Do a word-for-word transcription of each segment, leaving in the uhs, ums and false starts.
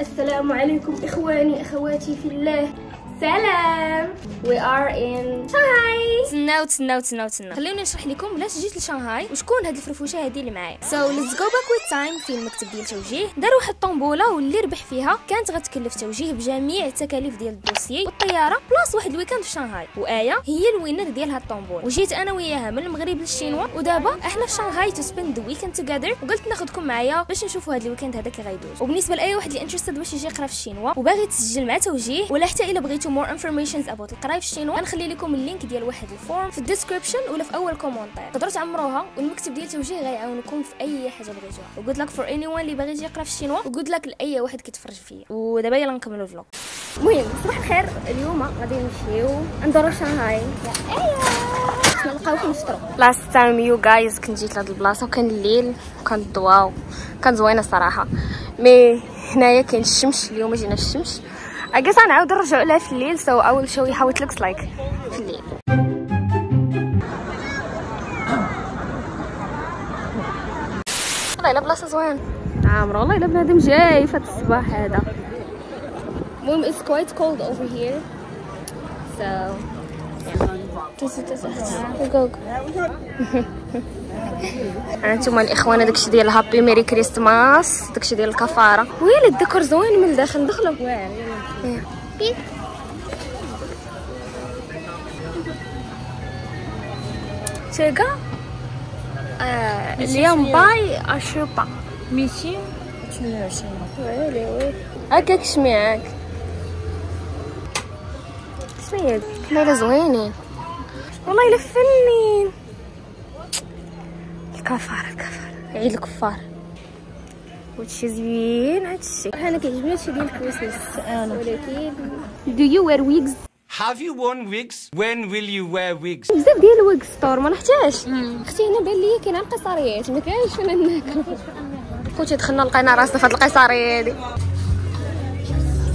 السلام عليكم إخواني أخواتي في الله. سلام. We are in Shanghai. تناو تناو تناو تناو. خلوني نشرح لكم علاش جيت لشنغهاي وشكون هاد الفرفوشه هادي اللي معايا. So let's go back with time في المكتب ديال توجيه. دار واحد الطومبوله واللي ربح فيها كانت غتكلف توجيه بجميع التكاليف ديال الدوسيي والطياره بلاص واحد الويكاند في شنغهاي، وآية هي الوينر ديال هاد الطومبوله. وجيت انا وياها من المغرب للشينوا، ودابا احنا في شنغهاي تو سبيند ذا ويكاند توغيدر، وقلت ناخذكم معايا باش نشوفوا هاد الويكاند هذا كي غيدوز. وبالنسبه لاي واحد اللي انتريستد باش يجي يقرا في الشينوا وباغي تسجل مع توجيه، ولا حتى الا بغيتو more informations about القرايه في الشينوا، غنخلي لكم اللينك ديال واحد الفورم في الديسكريبشن ولا في اول كومونتير، تقدروا تعمروها والمكتب ديال توجيه غيعاونكم في اي حاجه بغيتوها. وجود لك فور اني وان اللي باغي يجي يقرا في الشينوا، وجود لك لاي واحد كيتفرج فيا. ودابا يلا نكملوا الفلوق. المهم صباح الخير، اليوم غادي نمشيو ندورو شنغهاي. ايوا نلقاوكم في لاست تايم يو جايز كنت جيت لهاد البلاصه وكان الليل وكان الضواو كان زوينه صراحه، مي هنايا كاين الشمس. اليوم جينا في الشمس، I guess غنعاود نرجعو لها في الليل. So I will show you how it looks like في الليل. والله إلا بلاصة زوين عامرة، والله إلا بنادم جاي فهاد الصباح هذا. المهم it's quite cold over here. So هانتوما الاخوان داكشي ديال هابي ميري كريستماس، داكشي ديال الكفاره. ويلي الديكور زوين من الداخل، دخلوا ويلي. تيغا اليوم باي اشوبا ميشي اثنين وعشرين. ويلي ويلي هكاك شميعك شميعك حنا زوينين والله الا فنين. الكفار الكفار عيد الكفار وهادشي زوين. هادشي انا كيعجبني هادشي ديال الكريسماس انا. ولكن دو يو وير ويكس؟ هاف يو وون ويكس؟ وين ويل يو وير ويكس؟ بزاف ديال ويكس ستور ما نحتاجش. اختي هنا بان ليا كاين القيصريات ما كاينش فين ناكل. خوتي دخلنا لقينا راسنا فهاد القيصريه هادي.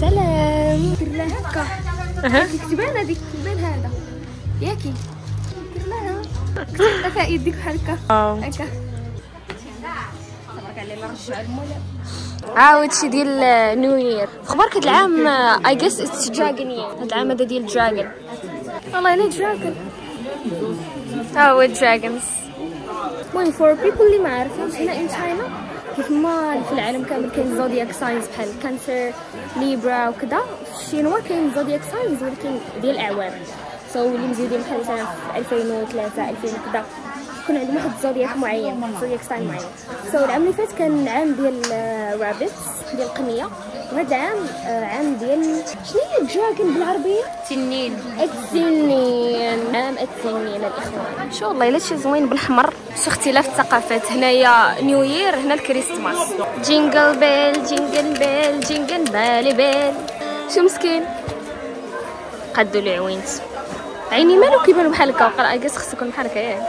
سلام. دير لها هكا هذيك تبان، هذيك تبان هذا ياكي دير لها هكا يديك بحال هكا هكا. تبارك علينا نرجعوا المولى. اه وهادشي ديال نيو يير. اخبارك هاد العام؟ اي جيس اتس دراغون يير. هاد العام هذا ديال دراغون. والله الا دراغون. ها هو دراغونز. المهم فور بيبل اللي ما عارفينش، هنا ان تشاينا كيف ما في العالم كامل كاين زودياك ساينز بحال كانسر ليبرا وكذا، في الشينوا كاين زودياك ساينز ولكن ديال الاعوام. سو اللي مزيدين بحال مثلا في ألفين وثلاثة ألفين كذا كون عندهم واحد الزودياك معين، زودياك ساين معين. سو العام اللي فات كان عام ديال رابتس ديال القميه، وهذا عام عام ديال شنو هي دراغون بالعربيه؟ تنين. التنين، عام التنين الاخوان. ان شاء الله الا شي زوين بالحمر. شو اختلاف الثقافات. هنايا نيو يير، هنا الكريسماس. جينجل بيل جينجل بيل جينجل بالي بيل. شو مسكين قدو العوينت عيني مالو كيبانو بحال هكا. وقرا اي جاس خصو يكون بحال هكا ياك.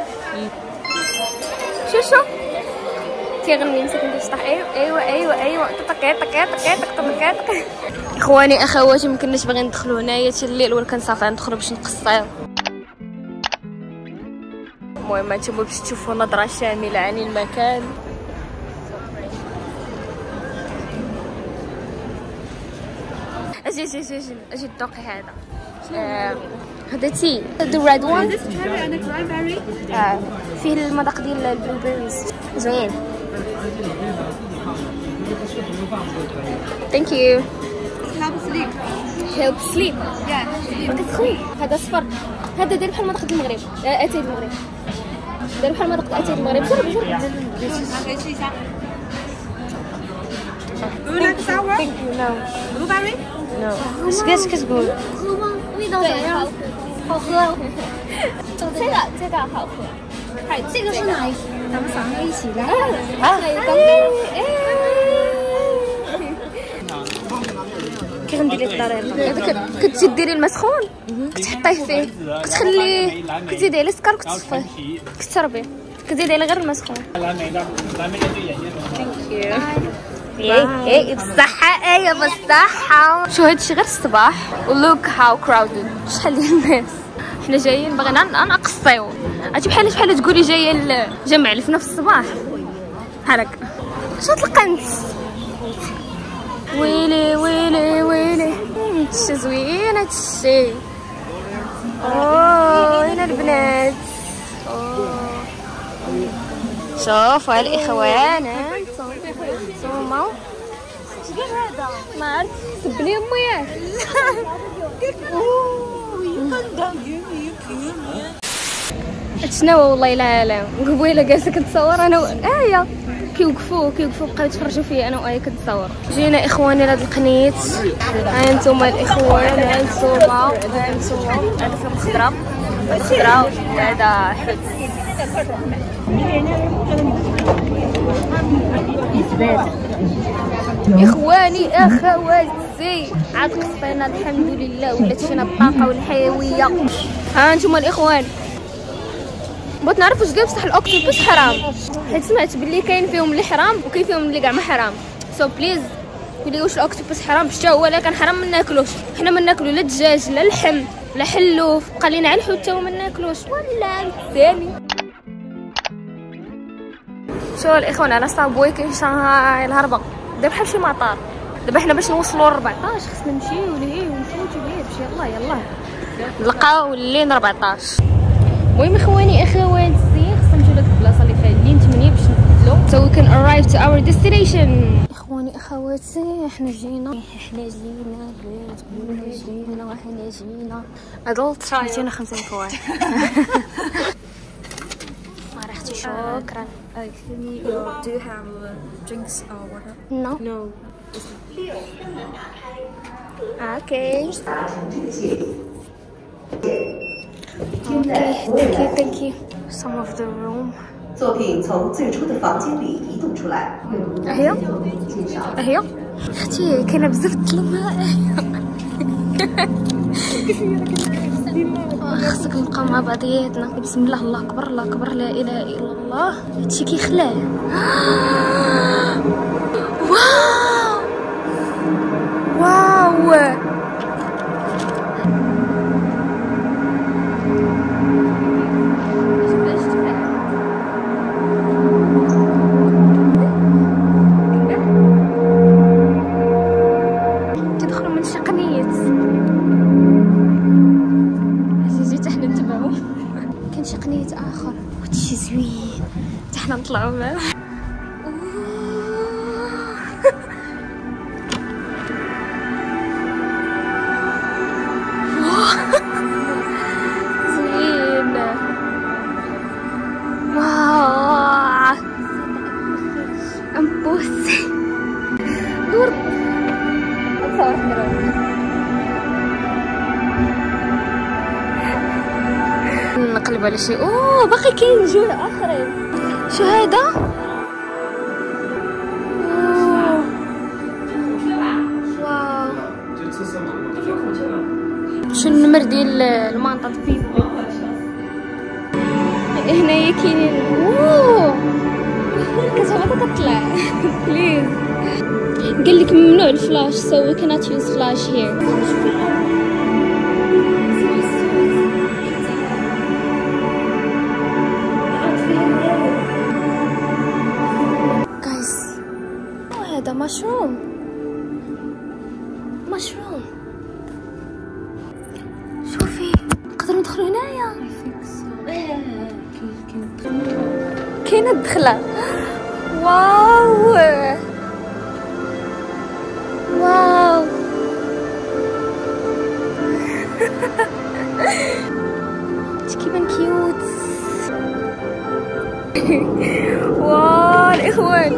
شو شو كيغني مسكين باش يشطح. ايوا ايوا ايوا ايوا طق طق طق طق. اخواني اخواتي مكناش باغيين ندخلو هنايا حتى الليل، ولكن صافي غندخلو باش نقصيو. المهم هانتوما باش تشوفوا نظره شامله عن المكان. اجي اجي اجي اجي دوقي هذا. هذا تي ذا ريد وان فيه المذاق ديال البلو بيريز زوين. ثانك يو. help sleep help sleep yeah كتخوي. هذا اصفر، هذا داير بحال مذاق ديال المغرب، اتاي المغرب داير بحال مذاق اتاي المغرب. جرب جرب دونك ساور. ثانك يو. نو بلوبيري نو. اش كاش كتقول؟味道怎么样？好喝。这个这个好喝。哎，这个是哪一个？咱们三个一起来。啊，还有刚刚。كندير ليه الدار هذا كتديري المسخون كتحطيه فيه كتخليه كتزيدي عليه السكر وكتصفيه كتشربيه كتزيدي عليه غير المسخون. ثانك يو. ايه ايه بالصحة. ايه بالصحة. شو هادشي غير الصباح. لوك هاو كراودد، شحال ديال الناس. حنا جايين باغينا نقصيو. عرفتي بحال شحال تقولي جاية جمع الفنا في الصباح بحال هكا. شنو تلقى انت؟ ويلي هادشي زوين هادشي. اوه هنا البنات، اوه شوفوا الاخوان هانتوما هانتوما. شكون هذا؟ ما عرفتش. سب لي امي ياك. اوه يو كان داون يو كان. شنو والله الا عالم قبيله جالسه كتصور انا و... ايا كيوقفوا كيوقفوا بقاو يتفرجوا فيا انا وايا كنتصور. جينا اخواني لهاد القنيت، ها انتوما الاخوان ها انتوما ها انتوما. هذا فيهم خضره الخضره وهذا حيت اخواني اخواتي عاد قصينا الحمد لله ولات فينا الطاقه والحيويه. ها انتم الاخوان، بغيت نعرف واش كاع بصح الاوكتوبوس حرام، حيت سمعت بلي كاين فيهم اللي حرام وكاين فيهم اللي كاع ما حرام. سو بليز قولي واش الاوكتوبوس حرام، حتى هو لا كان حرام ما ناكلوش. حنا ما ناكلو لا دجاج لا لحم لا حلوف، بقى لينا على الحوت وما ناكلوش ولا ثاني. شوفوا الاخوان على صابوي كاين شنغهاي الهربه دابا بحال شي مطار. دابا حنا باش نوصلوا ل أربعطاش خصنا نمشيو لهيه ونفوتو لهيه باش يلاه يلاه نلقاو اللين أربعطاش. المهم اخواني اخواتي خصنا نمشيو لهاد البلاصه اللي فيها اللين ثمانية باش نبدلو so we can arrive to our destination. اخواني اخواتي احنا جينا احنا جينا تقولوا جينا وحنا جينا ادلت شايفين خمسين كوار. شكرا. Uh, can you, uh, do you have uh, drinks or water? No. No. Okay. Okay. Thank you. Thank you. Some of the room. 作品从最初的房间里移动出来。哎呦，哎呦，这看来不是真的。خصك نبقاو مع بعضياتنا. بسم الله الله اكبر الله اكبر لا اله الا الله. هادشي كيخلع. واو واو نقلب على شي. اوه باقي كاين جوج اخرين. شو هذا؟ اوه واو شنو النمر ديال المنطقه فيفو هنايا كاينين. اوه كتهبط تطلع. بليز قال لك ممنوع الفلاش so we cannot use flash here. مشروم مشروم. شوفي نقدروا ندخلوا هنايا. كاينه الدخله. واو واو تكيبان كيوت. واو الاخوان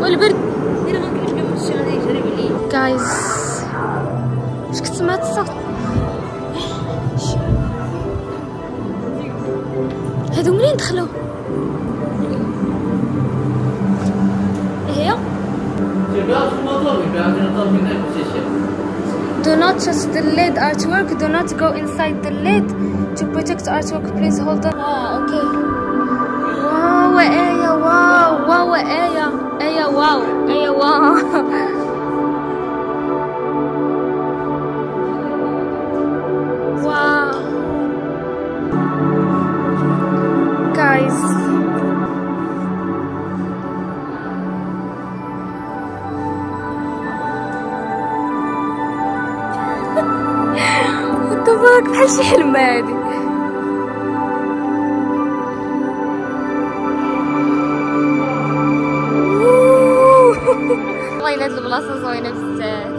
والبرد. جايز واش كنت سمعت الصوت؟ هادو منين دخلوا؟ ايه Do not touch the lid artwork. Do not go inside the lid. To protect artwork, please hold on. اه اوكي. واو ايه واو واو ايه ايه واو ايه واو. تبارك بحال شي حلمة هادي. زوينة هاد البلاصة، زوينة بزاف.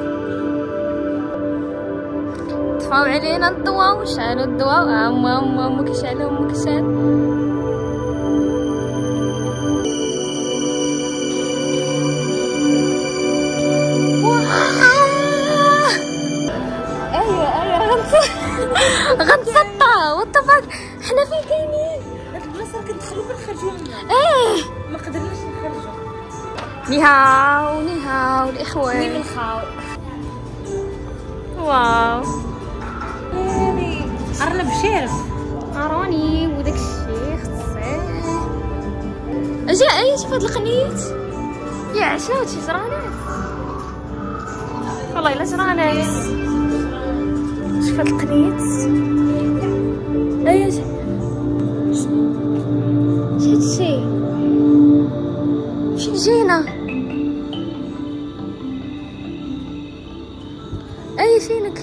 طفاو علينا الضوا وشعلو الضوا، عما عما عما كيشعلو عما كيشعل. غنتسطا واتفاك حنا فين كاينين؟ هاد البلاصه كندخلو كنخرجو منها. ايه ما قدرناش نخرجو. نيهاو نيهاو الاخوان. وين الخاو؟ واو هادي ارنب شارف قروني وداك الشيء خصيه. اجي اي شوف هاد القنيت يا عشاو شي جرانات، والله الا جرانات. شوف هاد القنيت ايا شي هادشي فين جينا. ايا فينك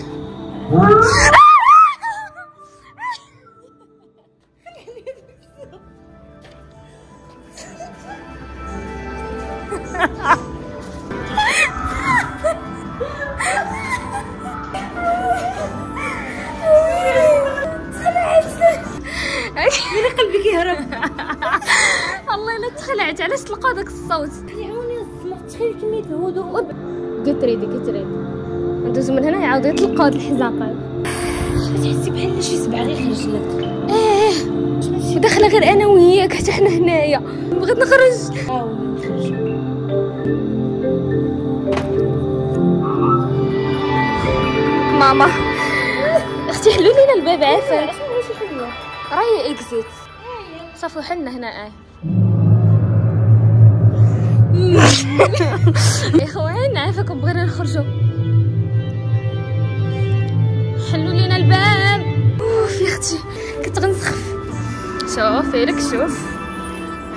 والله الا تخلعت علاش تلقى داك الصوت. عاوني الزمر تخيل كميه الهدوء. كتريدي كتريدي ندوزو من هنا يعاودو يطلقوا هاد الحزاقات. كتحسي بحال شي سبعه غير خرج لك. اه داخله غير انا وياك حتى حنا هنايا. بغيت نخرج. ماما اختي حلوا لينا الباب عافاك. راهي اكزيت صافي حنا هنا. اه اخوان عافاكم بغينا نخرجوا. حلوا لينا الباب. اوف يا اختي كنت غنسخف. شوفي لك شوف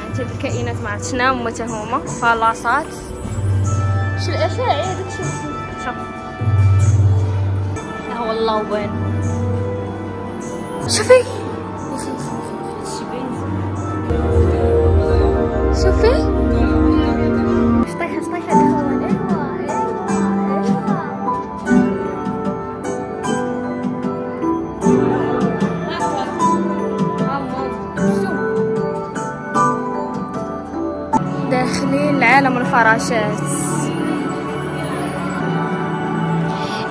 هاد الكائنات ما عرفت شنو هما حتى هما فلاصات. شوف الاشعه هذاك شوف شوف ها هو اللوبان. شوفي شوفي عالم الفراشات.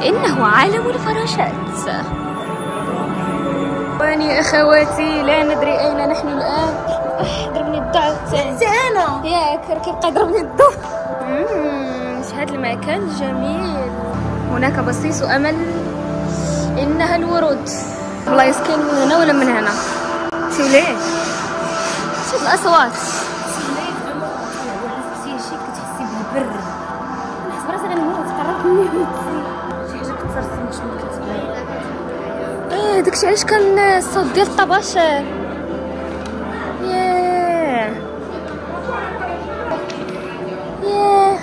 إنه عالم الفراشات. إخواني أخواتي لا ندري أين نحن الآن. ضربني الضعف حتى أنا. ياك كيبقى يضربني الضعف. هذا المكان جميل. هناك بصيص أمل. إنها الورود. والله يسكن من هنا ولا من هنا. شوف ليه. شوف الأصوات. ايه داكشي علاش كان الصوت ديال الطباش. ياه ياه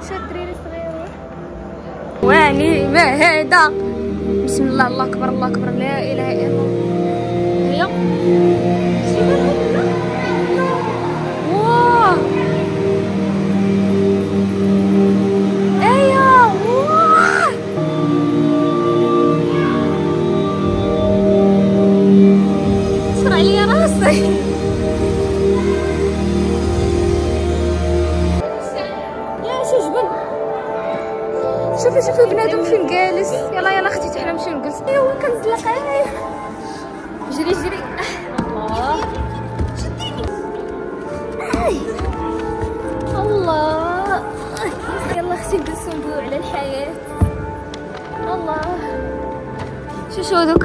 شوف الدراري الصغيرين. واني ما هذا بسم الله الله اكبر الله اكبر لا اله الا الله. هيا شوفي شوفي بنادم فين جالس. يلا يلا اختي حتى حنا نمشيو نجلس. ايوا كنزلق. ايه جري جري. الله الله يلا اختي نجلسو ندويو على الحياة. الله شو شو دوك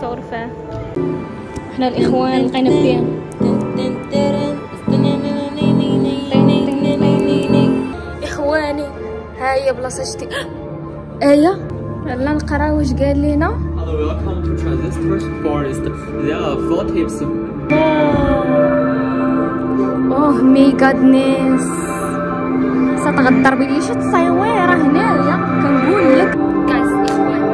صور فاه. حنا الاخوان لقينا فيها هاي بلاصه شتي. ايا يلا نقراو واش قال لينا. Hello, welcome to Transistor Forest. There are four tips. Oh my goodness. ستغدر بلي شت صايوي راه هنايا كنقول لك كاس اخوان.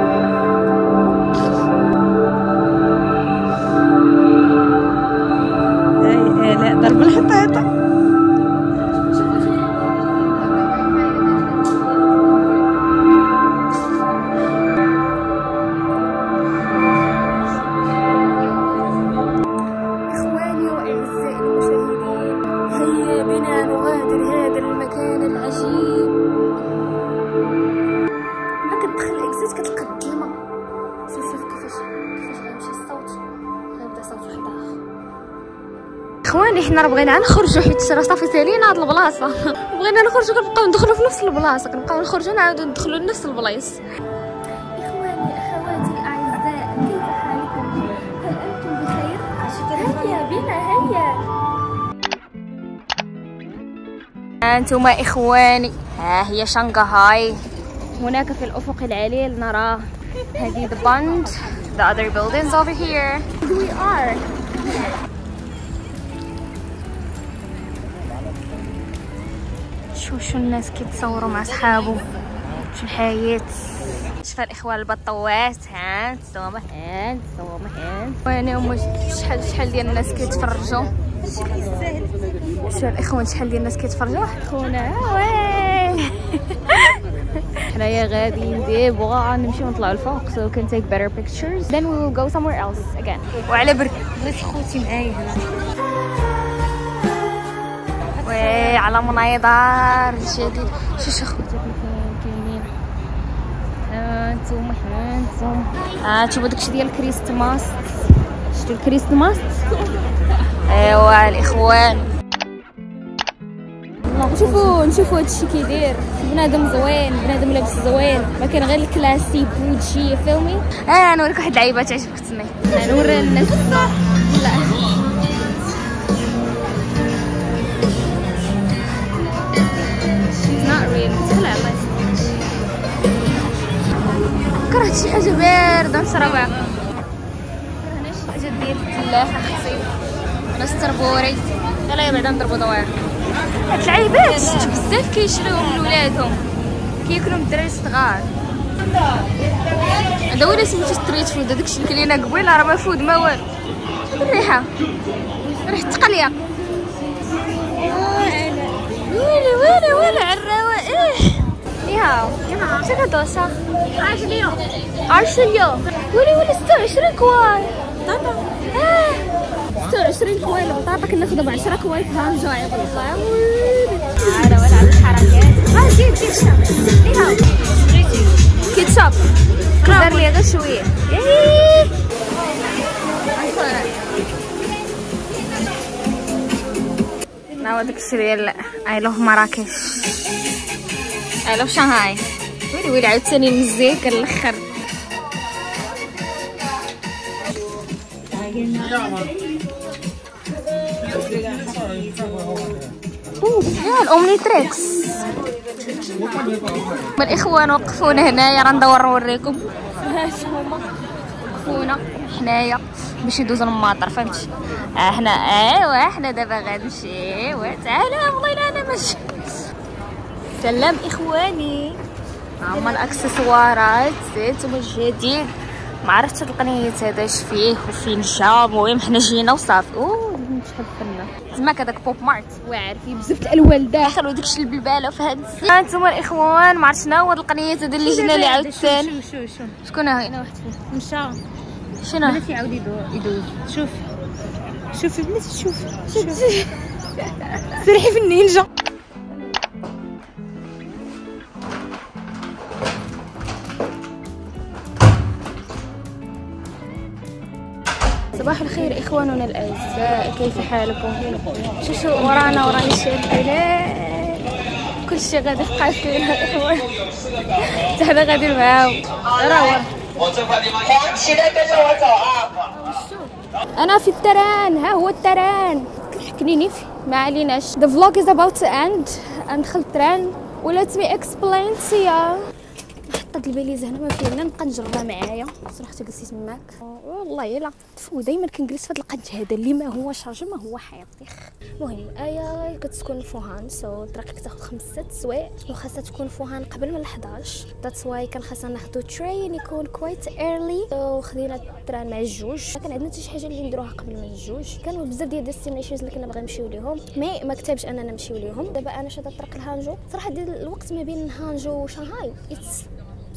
هاي الاء ضرب الحطيطه. اخواني حنا راه بغينا نخرجوا حيت راه صافي سالينا هاد البلاصه. بغينا نخرجوا كنبقاو ندخلوا في نفس البلاصه، كنبقاو نخرجوا نعاودوا ندخلوا لنفس البلايص. اخواني اخواتي الاعزاء، كيف حالكم؟ هل انتم بخير؟ هيا بنا هيا. انتما اخواني، ها هي شنغهاي هناك في الافق العليل، نراه هذه the bund, the other buildings over here. We are. شو شو الناس كيتصوروا مع صحابو، شو الحياة. شوف الاخوان البطوات، ها تصومه ها تصومه ها. وانا وما شحال شحال ديال الناس كيتفرجوا. شوف الاخوان شحال ديال الناس كيتفرجوا. خونا واه حنايا غاديين دابا نمشيو نطلعوا الفوق. So we can take better pictures then we will go somewhere else again. وعلى برك بغيت خوتي معايا هنا على مناظر جديد. شو شو خوتي كاينين انتم هانتم. اه تشوفوا داكشي ديال الكريسماس، شتو الكريسماس. ايوا الاخوان شوفوا نشوفوا هادشي كيدير بنادم زوين، بنادم لابس زوين، ما كان غير الكلاسيك بوجي فهمي. اه نوريك واحد اللعيبه تعجبك تما، نوري الناس. لا not real تخلع الله. كرهت شي حاجه بارده نشربها. كرهناش حاجه ديال التلاحه خصي ولا السربوري. يلاه بعدا نضربوا دواير. هاد العيبات بزاف كيشريوهم لولادهم، كياكلوا من الدراري الصغار. هذا هو اللي سميتو ستريت فود، هذاكشي اللي كلينا قبيله راه ما فود ما والو. الريحه ريحه التقليه. ويلي ويلي ويلي على الرواق. ياو شحال هاد الدوسه؟ عشرين يوم عشرين يوم. ويلي ويلي ستة وعشرين كوار بطاطا. اه ستة وعشرين كوي البطاطا كناخدو ب عشرة كوي في هانجا. والله ويلي ولا على الحركات. ها جيب جيب ليها كيتشاب دار لي غير شويه. ايه ناو داكشي ديال اي لوف مراكش، اي لوف شنغهاي. ويلي ويلي عاوتاني المزيكا الاخر. ها الأومني تريكس. الإخوان وقفونا هنايا، راه ندور نوريكم. ها هما وقفونا حنايا باش يدوزو الماطر فهمتي. احنا ايوا حنا دابا غنمشي. تعالوا والله انا ماشي. سلام اخواني، هما الاكسسوارات زيتهم الجديد. معرفتش هاد القنيت هذا اش فيه وفين جا. المهم حنا جينا وصافي. اوه شحال فنا تما كداك بوب مارت واعر فيه بزاف د الالوان داخل وداكشي اللي بالباله في هاد السيت. هانتوما الاخوان معرفتش شنو هو هاد القنيت هذا اللي جينا ليه عاوتاني. شوف شوف شكون ها هنا واحد فيه مشى. شنو بلاتي يعاود يدوز. شوف شوفي بنتي شوفي شوفي سرحي في النينجا. صباح الخير اخواننا الاعزاء، كيف حالكم؟ شو شو ورانا ورانا شي الحلال، كلشي غادي في قاسينا الاخوان. حتى حنا غادي معاهم. راه انا في التران، ها هو التران كنحكنيني فيه ما عليناش. The vlog is about to end. ندخل التران و let me explain to you. قد البالي زهنا ما فينا نبقى نجربها معايا. صراحه جلست معاك والله الا تفو دائما كنجلس في هذا القنج هذا اللي ما هو شارجه ما هو حيطيخ. المهم ايا كتكون فوهان سو الطريق كتاخذ خمس ست سوايع وخاصها تكون فوهان قبل من الحداش ذاتس واي كان خاصنا ناخذ ترين يكون كويت ايرلي. سو خدينا التران مع الجوج ما كان عندنا حتى شي حاجه اللي نديروها قبل من الجوج. كانوا بزاف ديال ديستينيشنز اللي كنا باغي نمشيو ليهم مي ما كتبش اننا نمشيو ليهم. دابا انا شاده طريق الهانجو صراحه ديال الوقت ما بين هانجو وشنغهاي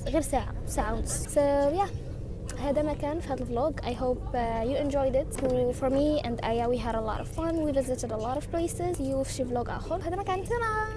غير ساعه ساعه ونص. سو يا هذا ما كان في هذا الفلوج. I hope uh, you enjoyed it. For me and Aya we had a lot of fun. We visited a lot of places. See you في شي فلوج اخر. هذا ما كان.